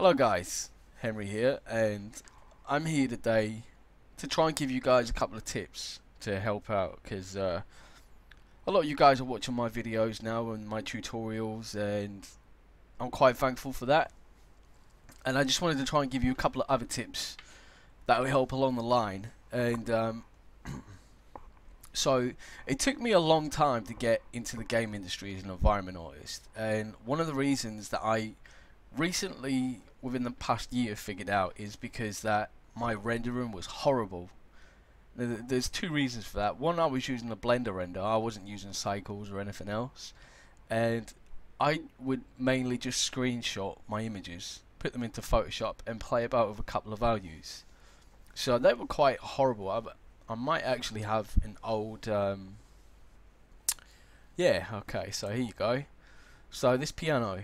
Hello guys, Henry here, and I'm here today to try and give you guys a couple of tips to help out, because a lot of you guys are watching my videos now and my tutorials, and I'm quite thankful for that. And I just wanted to try and give you a couple of other tips that will help along the line. And so it took me a long time to get into the game industry as an environment artist, and one of the reasons that I recently within the past year figured out is because that my rendering was horrible. There's two reasons for that. One, I was using the Blender render, I wasn't using cycles or anything else, and I would mainly just screenshot my images, put them into Photoshop and play about with a couple of values, so they were quite horrible. I might actually have an old yeah, okay, so here you go. So this piano,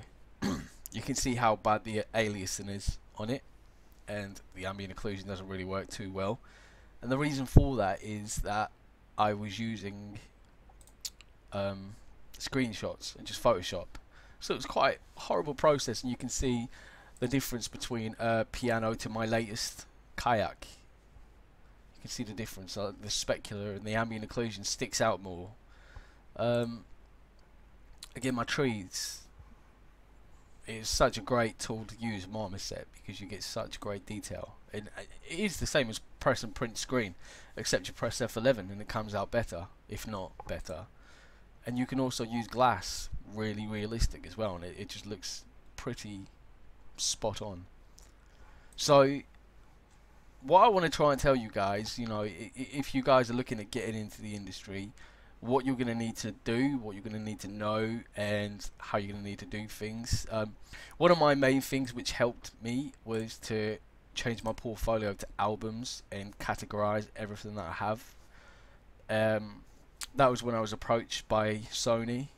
you can see how bad the aliasing is on it, and the ambient occlusion doesn't really work too well. And the reason for that is that I was using screenshots and just Photoshop, so it was quite a horrible process. And you can see the difference between piano to my latest Kayak. You can see the difference, the specular and the ambient occlusion sticks out more. Again, my trees. It's such a great tool to use, Marmoset, because you get such great detail, and it is the same as press and print screen, except you press F11 and it comes out better, if not better. And you can also use glass, really realistic as well, and it just looks pretty spot on. So what I want to try and tell you guys, you know, if you guys are looking at getting into the industry, what you're going to need to do, what you're going to need to know, and how you're going to need to do things. One of my main things which helped me was to change my portfolio to albums and categorize everything that I have. That was when I was approached by Sony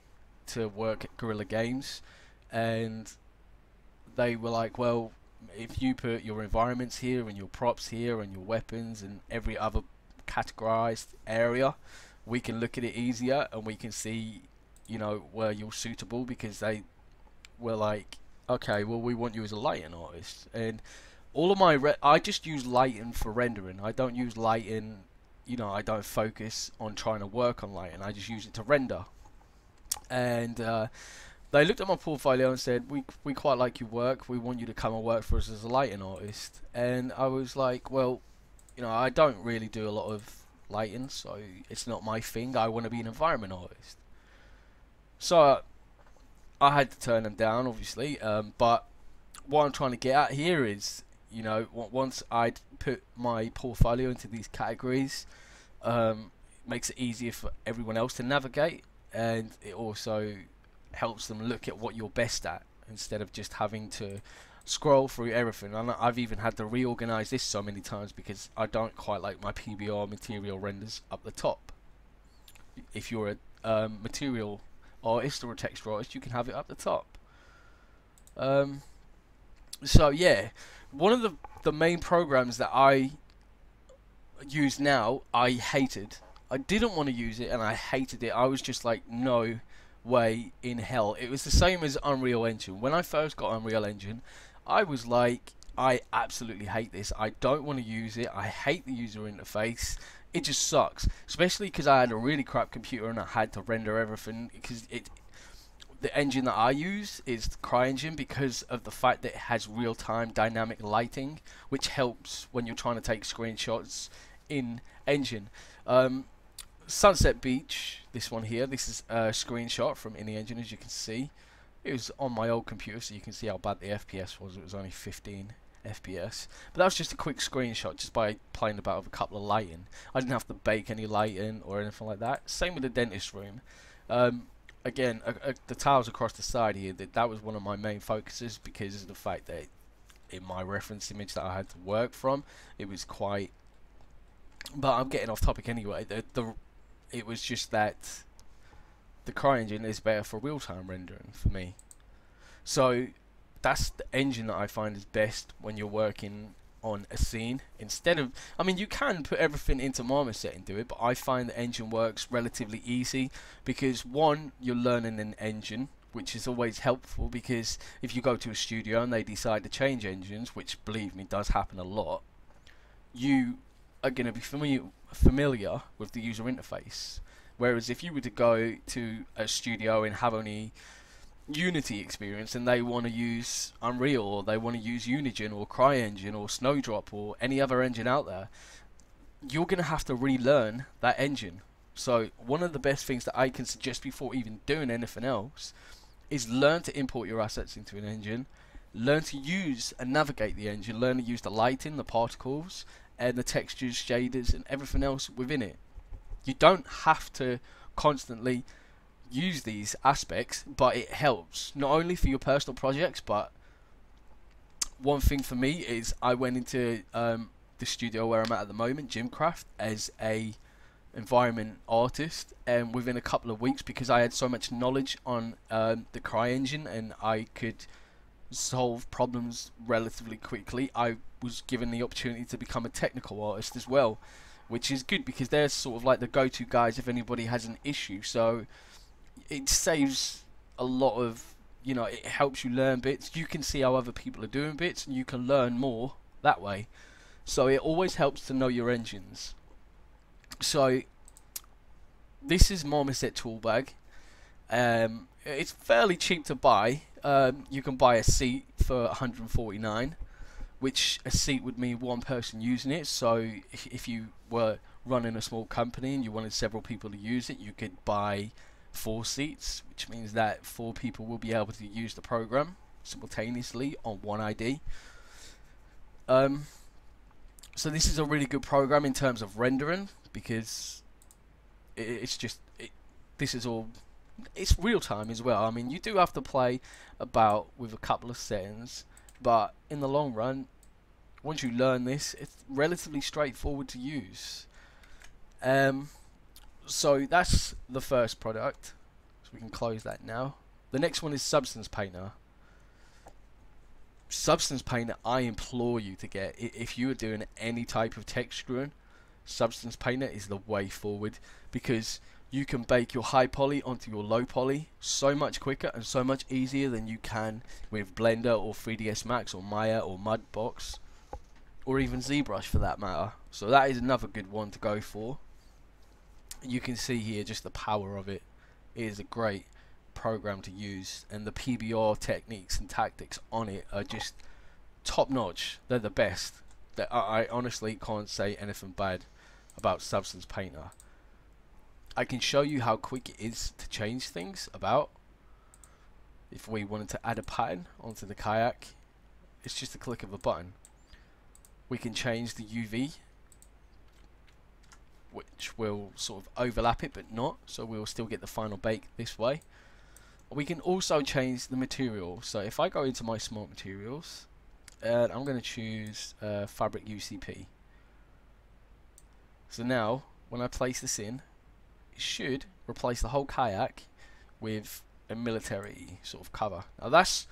to work at Guerrilla Games, and they were like, well, if you put your environments here and your props here and your weapons and every other categorized area, we can look at it easier and we can see, you know, where you're suitable. Because they were like, okay, well, we want you as a lighting artist. And all of my I just use lighting for rendering. I don't use lighting, you know, I don't focus on trying to work on lighting, I just use it to render. And they looked at my portfolio and said, we quite like your work, we want you to come and work for us as a lighting artist. And I was like, well, you know, I don't really do a lot of lighting, so it's not my thing, I want to be an environment artist. So I had to turn them down, obviously, but what I'm trying to get at here is, you know, once I'd put my portfolio into these categories, it makes it easier for everyone else to navigate, and it also helps them look at what you're best at instead of just having to scroll through everything. And I've even had to reorganize this so many times because I don't quite like my PBR material renders up the top. If you're a material artist or a texture artist, you can have it up the top. So yeah, one of the main programs that I use now, I hated. I didn't want to use it and I hated it. I was just like, no way in hell. It was the same as Unreal Engine. When I first got Unreal Engine, I was like, I absolutely hate this, I don't want to use it, I hate the user interface, it just sucks. Especially because I had a really crap computer and I had to render everything, because the engine that I use is CryEngine, because of the fact that it has real-time dynamic lighting, which helps when you're trying to take screenshots in engine. Sunset Beach, this one here, this is a screenshot from in the engine, as you can see. It was on my old computer, so you can see how bad the FPS was. It was only 15 FPS. But that was just a quick screenshot, just by playing about with a couple of lighting. I didn't have to bake any lighting or anything like that. Same with the dentist room. Again, the tiles across the side here, that was one of my main focuses, because of the fact that in my reference image that I had to work from, it was quite... But I'm getting off topic anyway. It was just that the CryEngine is better for real-time rendering for me. So that's the engine that I find is best when you're working on a scene. Instead of, I mean, you can put everything into Marmoset and do it, but I find the engine works relatively easy because, one, you're learning an engine which is always helpful, because if you go to a studio and they decide to change engines, which believe me does happen a lot, you are going to be familiar with the user interface. Whereas if you were to go to a studio and have only Unity experience and they want to use Unreal, or they want to use Unigine or CryEngine or Snowdrop or any other engine out there, you're going to have to relearn that engine. So one of the best things that I can suggest before even doing anything else is learn to import your assets into an engine, learn to use and navigate the engine, learn to use the lighting, the particles, and the textures, shaders, and everything else within it. You don't have to constantly use these aspects, but it helps not only for your personal projects. But one thing for me is I went into the studio where I'm at the moment, Jimcraft, as a environment artist, and within a couple of weeks, because I had so much knowledge on the CryEngine and I could solve problems relatively quickly, I was given the opportunity to become a technical artist as well, which is good because they're sort of like the go-to guys if anybody has an issue. So it saves a lot of, you know, it helps you learn bits. You can see how other people are doing bits and you can learn more that way. So it always helps to know your engines. So this is Marmoset Toolbag. It's fairly cheap to buy. You can buy a seat for 149, which a seat would mean one person using it. So if you were running a small company and you wanted several people to use it, you could buy 4 seats, which means that 4 people will be able to use the program simultaneously on one ID. So this is a really good program in terms of rendering, because this is all, it's real time as well. I mean, you do have to play about with a couple of settings, but in the long run, once you learn this, it's relatively straightforward to use. So that's the first product, so we can close that now. The next one is Substance Painter. Substance Painter, I implore you to get, if you are doing any type of texturing, Substance Painter is the way forward, because you can bake your high poly onto your low poly so much quicker and so much easier than you can with Blender or 3ds Max or Maya or Mudbox, or even ZBrush for that matter. So that is another good one to go for. You can see here just the power of it. It is a great program to use, and the PBR techniques and tactics on it are just top notch. They're the best. I honestly can't say anything bad about Substance Painter. I can show you how quick it is to change things about. If we wanted to add a pattern onto the kayak, it's just a click of a button. We can change the UV, which will sort of overlap it but not, so we'll still get the final bake this way. We can also change the material. So if I go into my smart materials, and I'm going to choose fabric UCP, so now when I place this in, it should replace the whole kayak with a military sort of cover. Now that's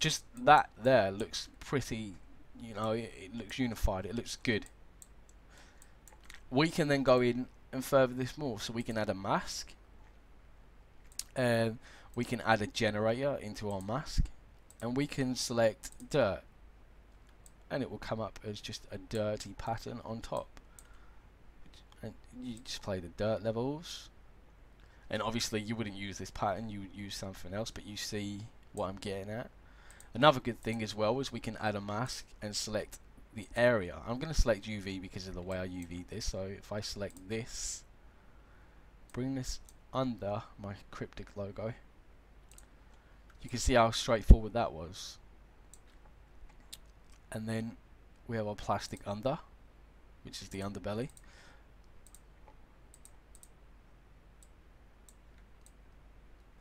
just, that there looks pretty, you know, it looks unified, it looks good. We can then go in and further this more, so we can add a mask, and we can add a generator into our mask, and we can select dirt, and it will come up as just a dirty pattern on top, and you display the dirt levels. And obviously you wouldn't use this pattern, you would use something else, but you see what I'm getting at. Another good thing as well is we can add a mask and select the area. I'm going to select UV because of the way I UV'd this. So if I select this, bring this under my cryptic logo, you can see how straightforward that was. And then we have our plastic under, which is the underbelly.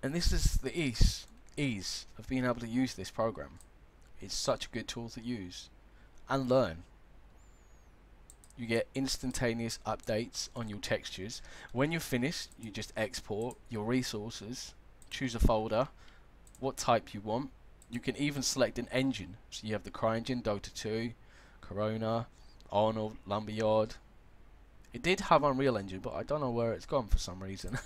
And this is the ease of being able to use this program. It's such a good tool to use and learn. You get instantaneous updates on your textures. When you're finished, you just export your resources, choose a folder, what type you want. You can even select an engine, so you have the CryEngine, Dota 2, Corona, Arnold, Lumberyard. It did have Unreal Engine, but I don't know where it's gone for some reason.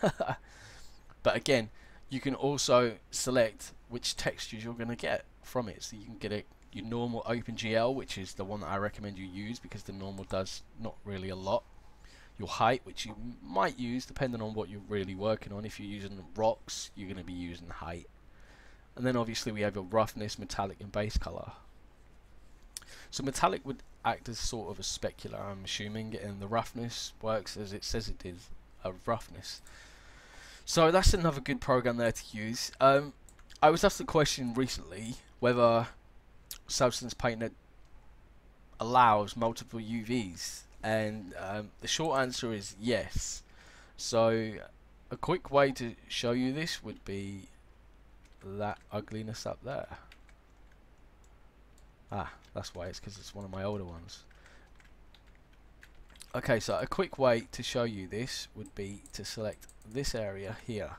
But again, you can also select which textures you're going to get from it. So you can get it your normal OpenGL, which is the one that I recommend you use because the normal does not really a lot. Your height, which you might use depending on what you're really working on. If you're using rocks, you're going to be using height. And then obviously we have your roughness, metallic and base color. So metallic would act as sort of a specular, I'm assuming, and the roughness works as it says it is, a roughness. So that's another good program there to use. I was asked the question recently whether Substance Painter allows multiple UVs, and the short answer is yes. So a quick way to show you this would be that ugliness up there. Ah, that's why, it's because it's one of my older ones. Okay, so a quick way to show you this would be to select this area here.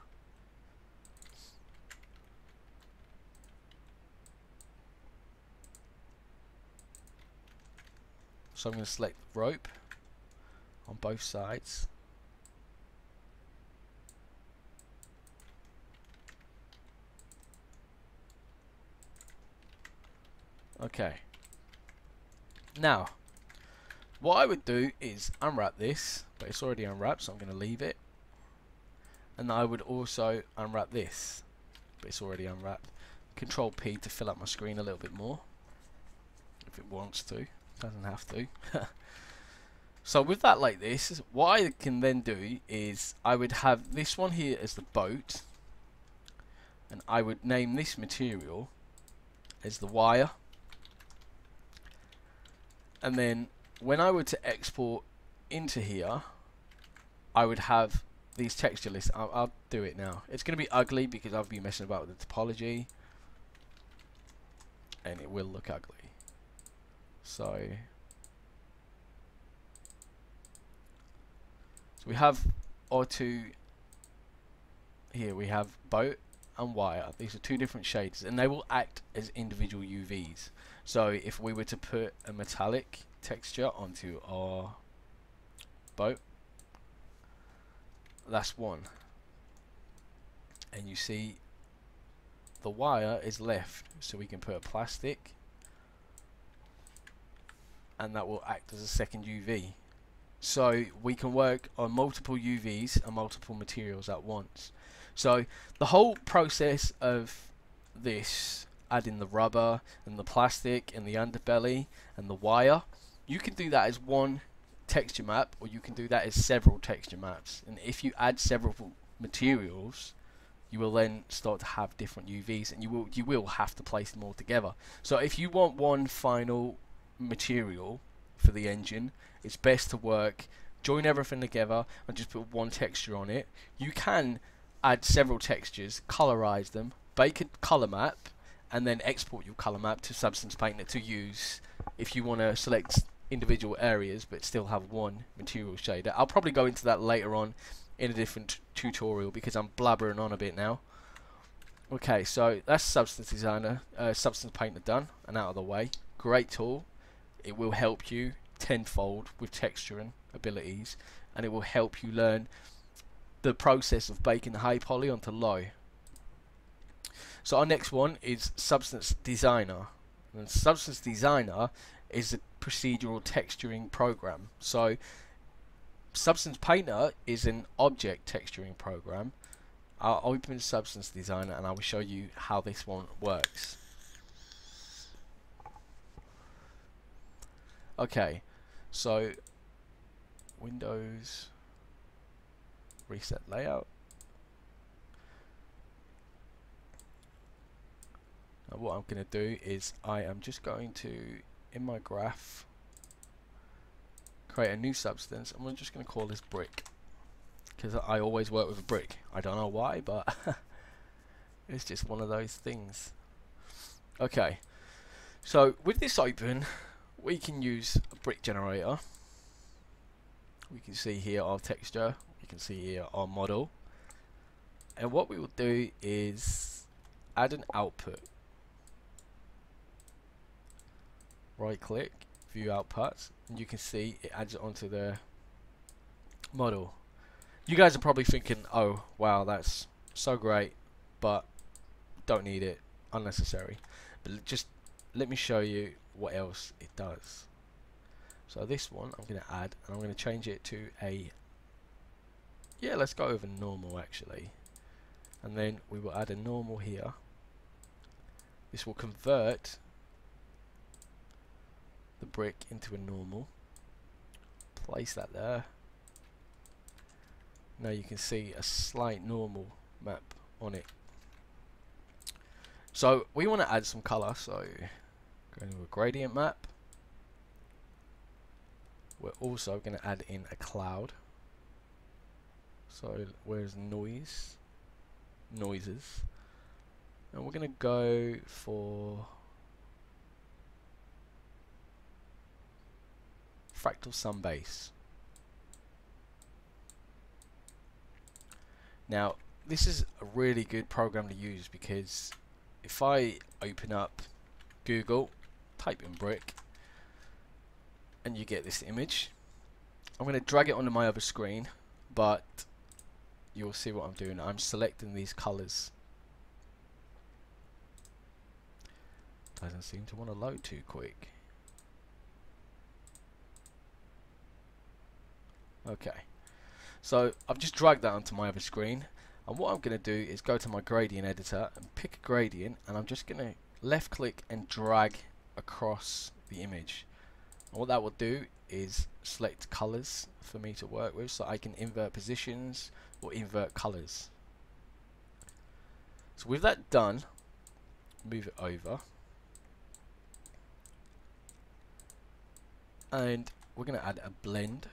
So I'm going to select rope on both sides. Okay, now what I would do is unwrap this, but it's already unwrapped, so I'm going to leave it. And I would also unwrap this, but it's already unwrapped. Control P to fill up my screen a little bit more if it wants to, doesn't have to. So with that like this, what I can then do is I would have this one here as the boat, and I would name this material as the wire. And then when I were to export into here, I would have these texture lists. I'll do it now. It's going to be ugly because I've been messing about with the topology, and it will look ugly. So we have our two here. We have boat and wire. These are two different shades, and they will act as individual UVs. So if we were to put a metallic texture onto our boat, that's one, and you see the wire is left, so we can put a plastic, and that will act as a second UV. So we can work on multiple UVs and multiple materials at once. So the whole process of this, adding the rubber and the plastic and the underbelly and the wire, you can do that as one texture map, or you can do that as several texture maps. And if you add several materials, you will then start to have different UVs, and you will have to place them all together. So if you want one final material for the engine, it's best to join everything together and just put one texture on it. You can add several textures, colorize them, bake a color map, and then export your color map to Substance Painter to use if you want to select individual areas but still have one material shader. I'll probably go into that later on in a different tutorial because I'm blabbering on a bit now. Okay, so that's Substance Designer, Substance Painter done and out of the way. Great tool. It will help you tenfold with texturing abilities, and it will help you learn the process of baking high poly onto low. So our next one is Substance Designer, and Substance Designer is a procedural texturing program. So Substance Painter is an object texturing program. I'll open Substance Designer and I will show you how this one works. Okay, so Windows, reset layout. Now what I'm going to do is I am just going to, in my graph, create a new substance. I'm just going to call this brick because I always work with a brick. I don't know why, but it's just one of those things. Okay, so with this open, we can use a brick generator. We can see here our texture, we can see here our model, and what we will do is add an output. Right click, view outputs, and you can see it adds it onto the model. You guys are probably thinking, oh wow, that's so great, but don't need it, unnecessary. But just let me show you what else it does. So this one I'm going to add, and I'm going to change it to a, yeah, let's go over normal actually, and then we will add a normal here. This will convert the brick into a normal. Place that there. Now you can see a slight normal map on it. So we want to add some color, so going to a gradient map. We're also going to add in a cloud. So where's noise? Noises. And we're going to go for fractal sunbase. Now this is a really good program to use, because if I open up Google, type in brick, and you get this image. I'm going to drag it onto my other screen, but you'll see what I'm doing. I'm selecting these colors. Doesn't seem to want to load too quick. Okay, so I've just dragged that onto my other screen, and what I'm going to do is go to my gradient editor and pick a gradient, and I'm just going to left click and drag across the image. And what that will do is select colors for me to work with, so I can invert positions or invert colors. So with that done, move it over. And we're going to add a blend.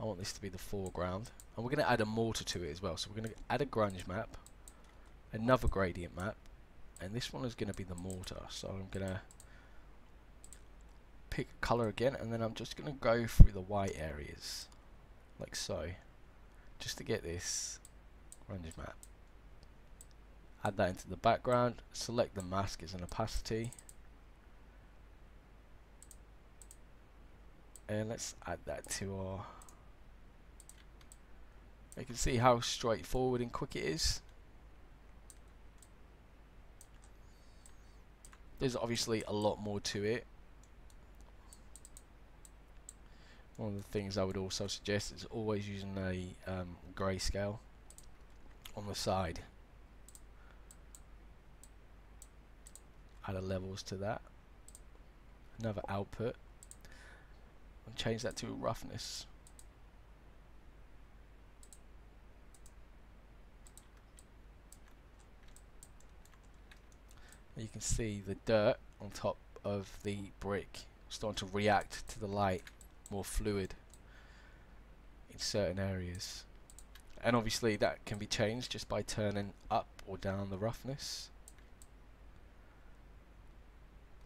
I want this to be the foreground, and we're going to add a mortar to it as well. So we're going to add a grunge map, another gradient map, and this one is going to be the mortar. So I'm going to pick color again, and then I'm just going to go through the white areas like so, just to get this grunge map. Add that into the background, select the mask as an opacity. And let's add that to our... You can see how straightforward and quick it is. There's obviously a lot more to it. One of the things I would also suggest is always using a grayscale on the side. Add a levels to that. Another output. And change that to roughness. You can see the dirt on top of the brick starting to react to the light more fluid in certain areas, and obviously that can be changed just by turning up or down the roughness.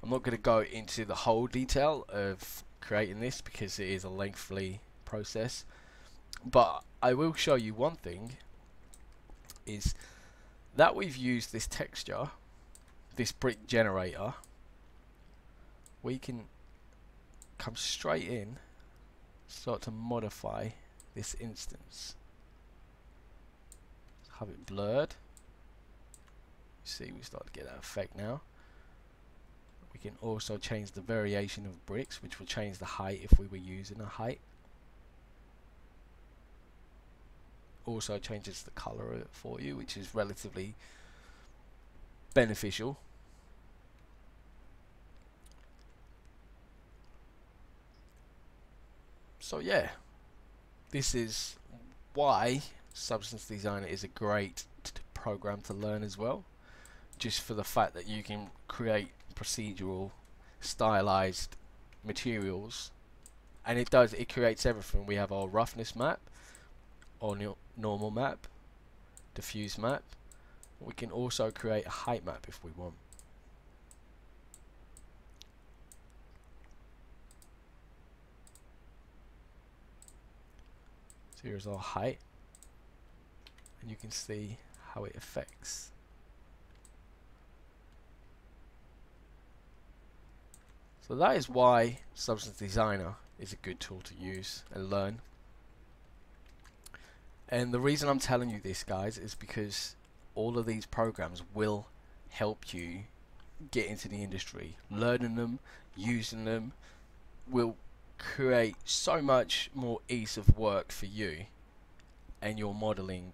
I'm not going to go into the whole detail of creating this because it is a lengthy process, but I will show you one thing, is that we've used this texture, this brick generator. We can come straight in, start to modify this instance. Have it blurred. See, we start to get that effect now. We can also change the variation of bricks, which will change the height if we were using a height. Also changes the color of it for you, which is relatively beneficial. So yeah, this is why Substance Designer is a great program to learn as well, just for the fact that you can create procedural stylized materials, and it creates everything. We have our roughness map, our normal map, diffuse map. We can also create a height map if we want. So here's our height, and you can see how it affects. So that is why Substance Designer is a good tool to use and learn. And the reason I'm telling you this, guys, is because all of these programs will help you get into the industry. Learning them, using them will create so much more ease of work for you, and your modeling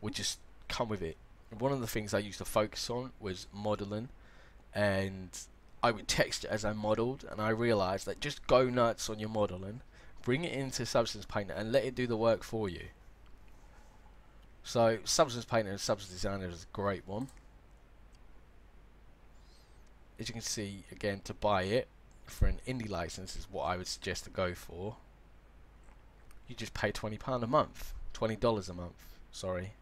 would just come with it. One of the things I used to focus on was modeling, and I would text it as I modeled, and I realized that just go nuts on your modeling, bring it into Substance Painter and let it do the work for you. So Substance Painter and Substance Designer is a great one. As you can see, again, to buy it for an indie license is what I would suggest to go for. You just pay £20 a month, $20 a month, sorry,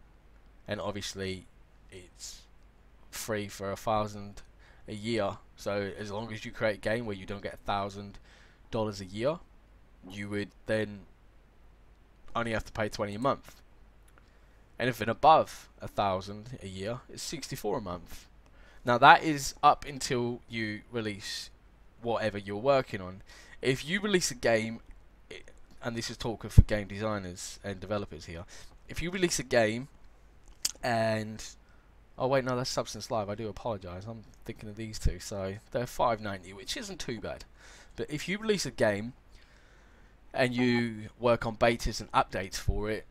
and obviously it's free for $1,000 a year. So as long as you create a game where you don't get $1,000 a year, you would then only have to pay $20 a month. Anything above $1,000 a year is $64 a month. Now that is up until you release whatever you're working on. If you release a game, and this is talking for game designers and developers here, if you release a game and, oh wait, no, that's Substance Live, I do apologise, I'm thinking of these two, so they're $5.90, which isn't too bad. But if you release a game and you work on betas and updates for it,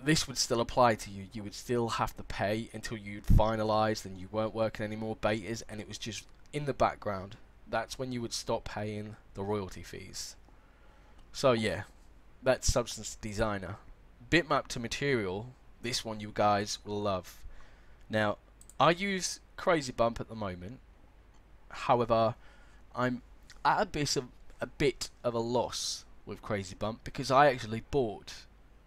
this would still apply to you. You would still have to pay until you'd finalised and you weren't working any more betas and it was just in the background. That's when you would stop paying the royalty fees. So yeah, that's Substance Designer. Bitmap to Material, this one you guys will love. Now, I use Crazy Bump at the moment. However, I'm at a bit of a loss with Crazy Bump because I actually bought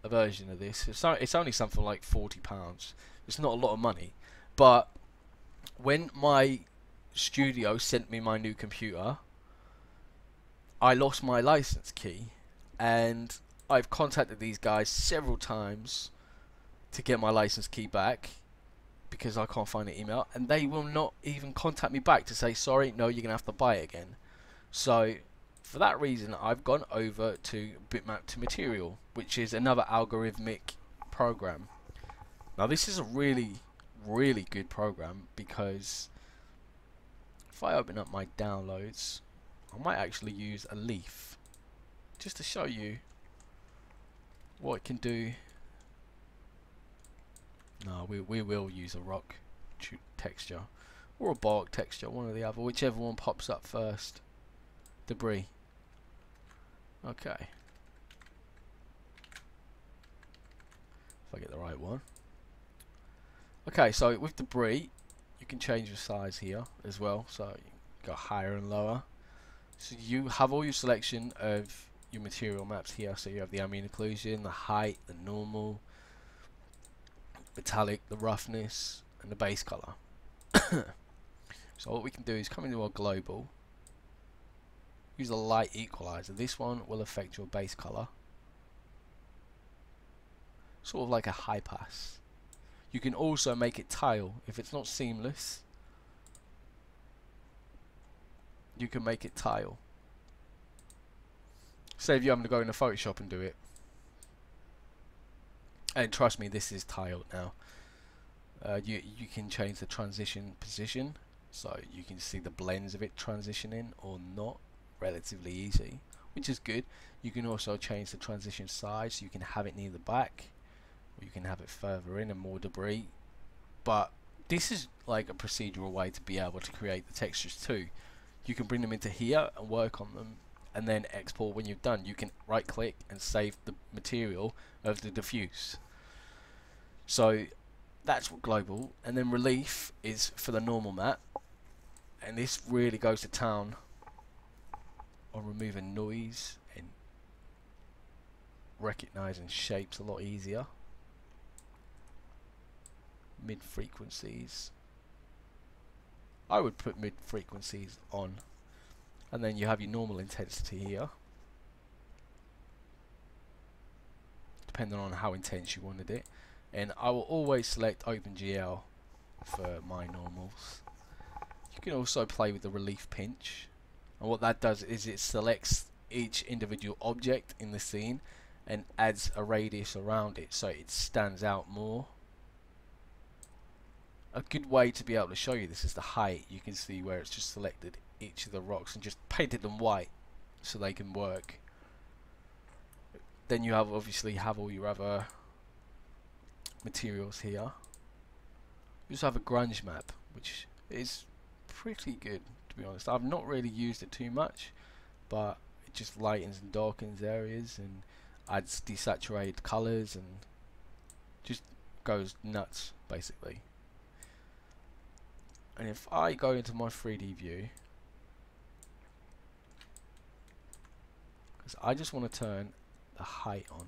a version of this. It's only something like £40. It's not a lot of money, but when my studio sent me my new computer, I lost my license key, and I've contacted these guys several times to get my license key back because I can't find the email, and they will not even contact me back to say sorry, no, you're gonna have to buy it again. So for that reason, I've gone over to Bitmap to Material, which is another algorithmic program. Now this is a really good program because if I open up my downloads, I might actually use a leaf just to show you what it can do. No, we will use a rock texture or a bark texture, one or the other, whichever one pops up first. Debris. Okay. If I get the right one. Okay, so with debris, you can change your size here as well. So you go higher and lower. So you have all your selection of your material maps here. So you have the ambient occlusion, the height, the normal, metallic, the roughness, and the base color. So what we can do is come into our global. Use a light equalizer. This one will affect your base color, sort of like a high pass. You can also make it tile if it's not seamless. You can make it tile. Save you having to go into Photoshop and do it. And trust me, this is tiled now. You can change the transition position, so you can see the blends of it transitioning or not. Relatively easy, which is good. You can also change the transition size, so you can have it near the back, or you can have it further in and more debris. But this is like a procedural way to be able to create the textures too. You can bring them into here and work on them, and then export when you're done. You can right click and save the material of the diffuse. So that's what global, and then relief is for the normal map, and this really goes to town on removing noise and recognizing shapes a lot easier. Mid frequencies, I would put mid frequencies on, and then you have your normal intensity here, depending on how intense you wanted it. And I will always select OpenGL for my normals. You can also play with the relief pinch. And what that does is it selects each individual object in the scene and adds a radius around it so it stands out more. A good way to be able to show you this is the height. You can see where it's just selected each of the rocks and just painted them white so they can work. Then you have obviously have all your other materials here. You also have a grunge map, which is pretty good, to be honest. I've not really used it too much, but it just lightens and darkens areas and adds desaturated colours and just goes nuts, basically. And if I go into my 3D view, because I just want to turn the height on.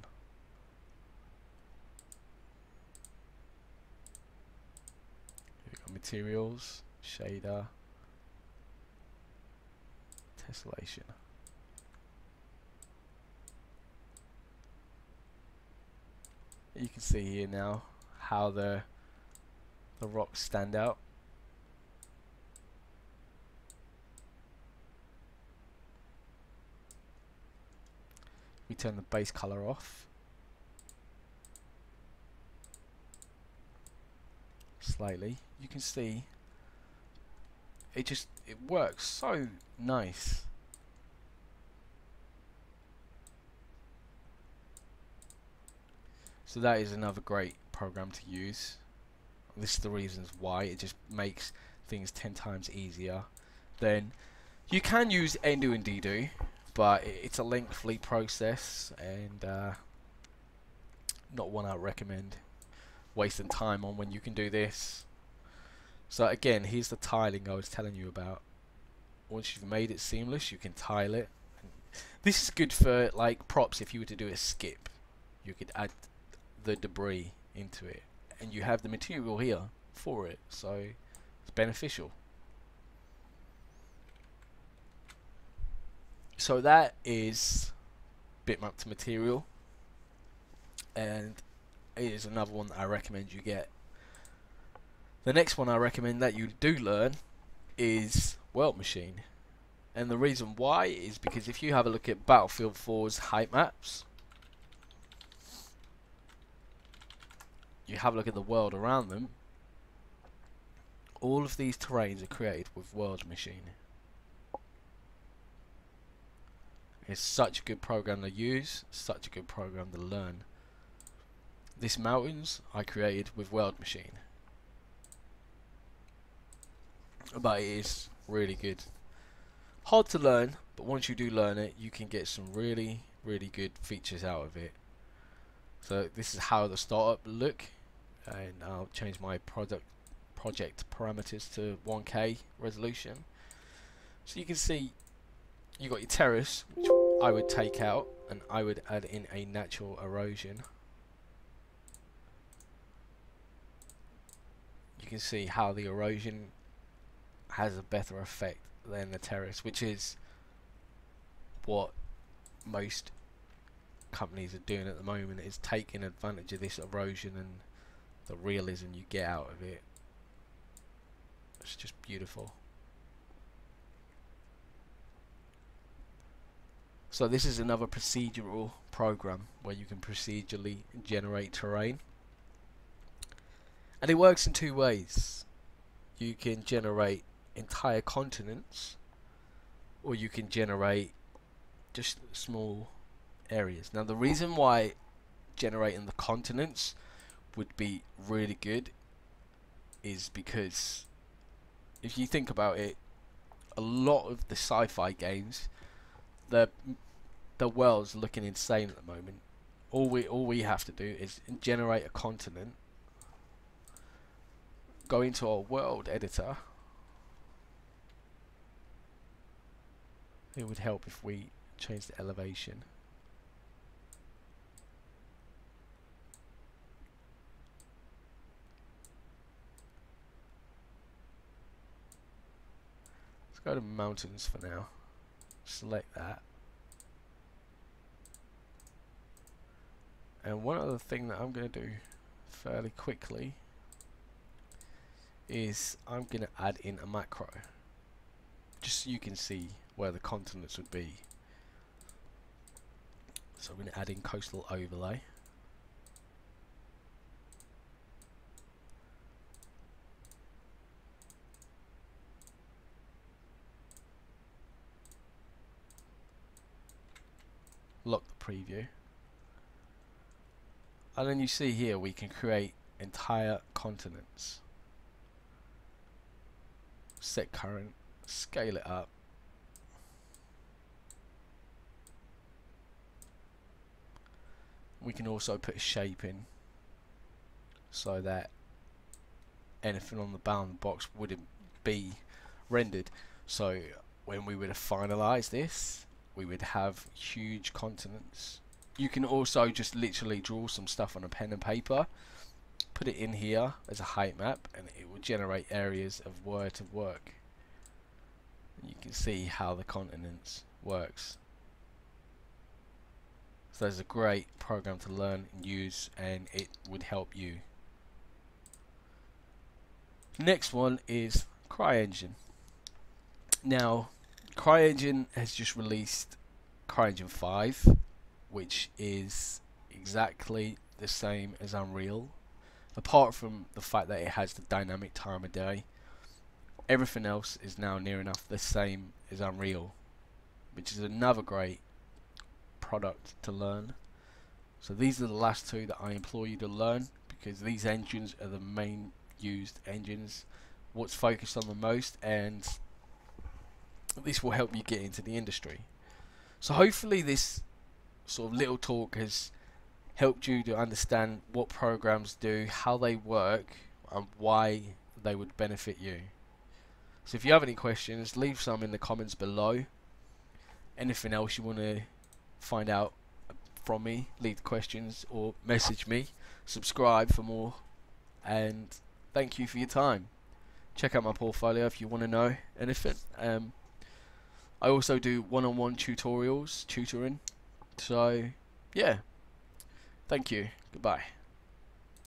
Here we go, materials, shader, tessellation. You can see here now how the rocks stand out. We turn the base color off. Slightly. You can see it just, it works so nice. So that is another great program to use. This is the reasons why it just makes things 10 times easier. Then you can use Endo and Dedo, but it's a lengthy process and not one I recommend wasting time on when you can do this. So again, here's the tiling I was telling you about. Once you've made it seamless, you can tile it. This is good for like props. If you were to do a skip, you could add the debris into it, and you have the material here for it, so it's beneficial. So that is Bitmap to Material, and it is another one that I recommend you get. The next one I recommend that you do learn is World Machine, and the reason why is because if you have a look at Battlefield 4's height maps, you have a look at the world around them, all of these terrains are created with World Machine. It's such a good program to use, such a good program to learn. This mountains I created with World Machine, but it is really good. Hard to learn, but once you do learn it, you can get some really, really good features out of it. So this is how the startup look, and I'll change my project parameters to 1K resolution. So you can see you got your terrace, which I would take out, and I would add in a natural erosion. You can see how the erosion has a better effect than the terrace, which is what most companies are doing at the moment, is taking advantage of this erosion and the realism you get out of it. It's just beautiful. So this is another procedural program where you can procedurally generate terrain, and it works in two ways. You can generate entire continents, or you can generate just small areas. Now the reason why generating the continents would be really good is because if you think about it, a lot of the sci-fi games, the world's looking insane at the moment. All we have to do is generate a continent, go into our world editor. It would help if we change the elevation. Let's go to mountains for now. Select that. And one other thing that I'm going to do fairly quickly is I'm going to add in a macro, just so you can see where the continents would be. So I'm going to add in coastal overlay. Lock the preview. And then you see here we can create entire continents. Set current, scale it up. We can also put a shape in so that anything on the bound box wouldn't be rendered. So when we would have finalized this, we would have huge continents. You can also just literally draw some stuff on a pen and paper, put it in here as a height map, and it will generate areas of where to work. And you can see how the continents works. So there's a great program to learn and use, and it would help you. Next one is CryEngine. Now, CryEngine has just released CryEngine 5, which is exactly the same as Unreal, apart from the fact that it has the dynamic time of day. Everything else is now near enough the same as Unreal, which is another great product to learn. So these are the last two that I implore you to learn, because these engines are the main used engines, what's focused on the most, and this will help you get into the industry. So hopefully this sort of little talk has helped you to understand what programs do, how they work, and why they would benefit you. So if you have any questions, leave some in the comments below. Anything else you want to find out from me, leave the questions or message me. Subscribe for more, and thank you for your time. Check out my portfolio if you want to know anything. I also do one-on-one tutorials, tutoring. So yeah, thank you, goodbye.